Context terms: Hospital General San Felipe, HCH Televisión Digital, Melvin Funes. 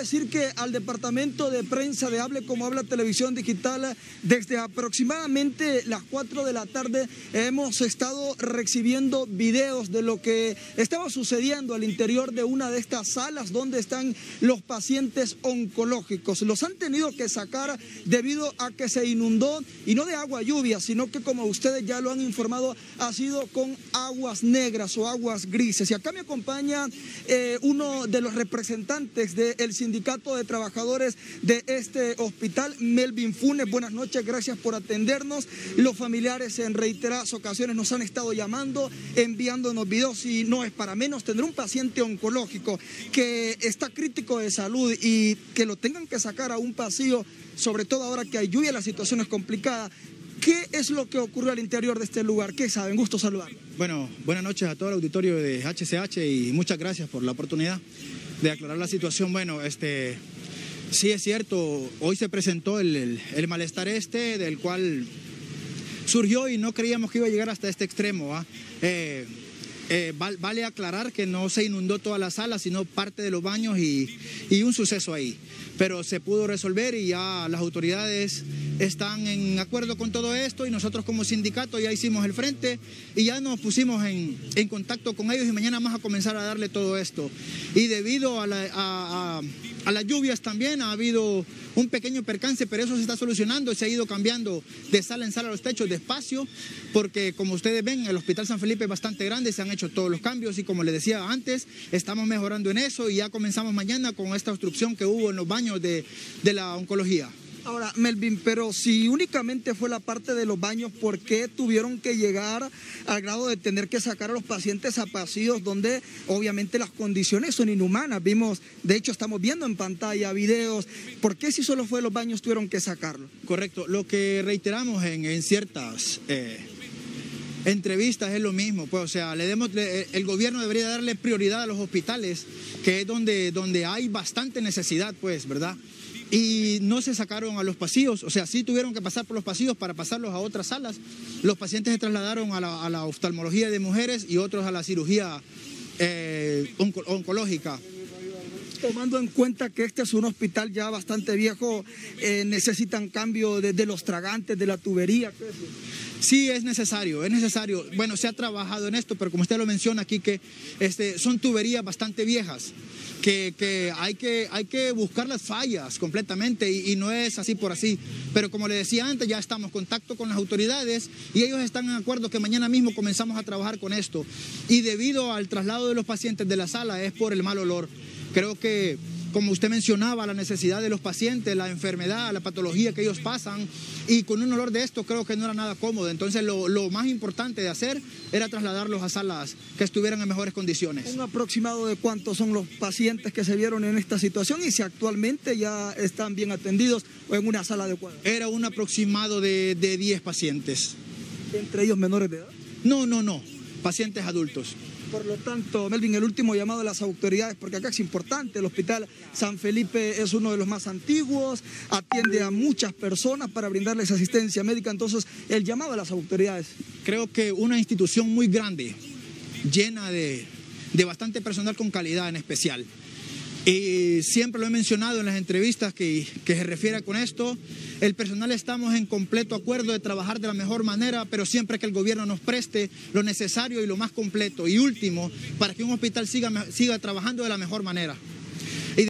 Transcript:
decir que al departamento de prensa de Hable Como Habla Televisión Digital, desde aproximadamente las 4 de la tarde hemos estado recibiendo videos de lo que estaba sucediendo al interior de una de estas salas donde están los pacientes oncológicos. Los han tenido que sacar debido a que se inundó, y no de agua lluvia, sino que, como ustedes ya lo han informado, ha sido con aguas negras o aguas grises. Y acá me acompaña uno de los representantes del Sindicato de Trabajadores de este hospital, Melvin Funes. Buenas noches, gracias por atendernos. Los familiares en reiteradas ocasiones nos han estado llamando, enviándonos videos, y no es para menos tener un paciente oncológico que está crítico de salud y que lo tengan que sacar a un pasillo, sobre todo ahora que hay lluvia, la situación es complicada. ¿Qué es lo que ocurrió al interior de este lugar? ¿Qué saben? Gusto saludar. Bueno, buenas noches a todo el auditorio de HCH y muchas gracias por la oportunidad de aclarar la situación. Bueno, sí es cierto, hoy se presentó el malestar del cual surgió y no creíamos que iba a llegar hasta este extremo, ¿ah? Vale aclarar que no se inundó toda la sala, sino parte de los baños y un suceso ahí. Pero se pudo resolver y ya las autoridades están en acuerdo con todo esto, y nosotros como sindicato ya hicimos el frente y ya nos pusimos en contacto con ellos, y mañana vamos a comenzar a darle todo esto. Y debido a las lluvias también ha habido un pequeño percance, pero eso se está solucionando, se ha ido cambiando de sala en sala los techos de espacio, porque como ustedes ven, el Hospital San Felipe es bastante grande, se han hecho todos los cambios y, como les decía antes, estamos mejorando en eso y ya comenzamos mañana con esta obstrucción que hubo en los baños de la oncología. Ahora, Melvin, pero si únicamente fue la parte de los baños, ¿por qué tuvieron que llegar al grado de tener que sacar a los pacientes a pasillos donde obviamente las condiciones son inhumanas? Vimos, de hecho estamos viendo en pantalla videos. ¿Por qué si solo fue los baños tuvieron que sacarlo? Correcto, lo que reiteramos en ciertas entrevistas es lo mismo, pues, o sea, el gobierno debería darle prioridad a los hospitales, que es donde hay bastante necesidad, pues, ¿verdad? Y no se sacaron a los pasillos, o sea, sí tuvieron que pasar por los pasillos para pasarlos a otras salas. Los pacientes se trasladaron a la oftalmología de mujeres y otros a la cirugía oncológica. Tomando en cuenta que este es un hospital ya bastante viejo, necesitan cambio de los tragantes, de la tubería. Sí, es necesario, es necesario. Bueno, se ha trabajado en esto, pero como usted lo menciona aquí, que son tuberías bastante viejas, que hay que buscar las fallas completamente, y no es así por así. Pero como le decía antes, ya estamos en contacto con las autoridades y ellos están en acuerdo que mañana mismo comenzamos a trabajar con esto. Y debido al traslado de los pacientes de la sala es por el mal olor. Creo que, como usted mencionaba, la necesidad de los pacientes, la enfermedad, la patología que ellos pasan, y con un olor de esto creo que no era nada cómodo. Entonces lo más importante de hacer era trasladarlos a salas que estuvieran en mejores condiciones. ¿Un aproximado de cuántos son los pacientes que se vieron en esta situación y si actualmente ya están bien atendidos o en una sala adecuada? Era un aproximado de 10 pacientes. ¿Entre ellos menores de edad? No, pacientes adultos. Por lo tanto, Melvin, el último llamado a las autoridades, porque acá es importante, el Hospital San Felipe es uno de los más antiguos, atiende a muchas personas para brindarles asistencia médica, entonces el llamado a las autoridades. Creo que una institución muy grande, llena de bastante personal con calidad en especial. Y siempre lo he mencionado en las entrevistas que se refiere con esto, el personal estamos en completo acuerdo de trabajar de la mejor manera, pero siempre que el gobierno nos preste lo necesario y lo más completo y último para que un hospital siga trabajando de la mejor manera.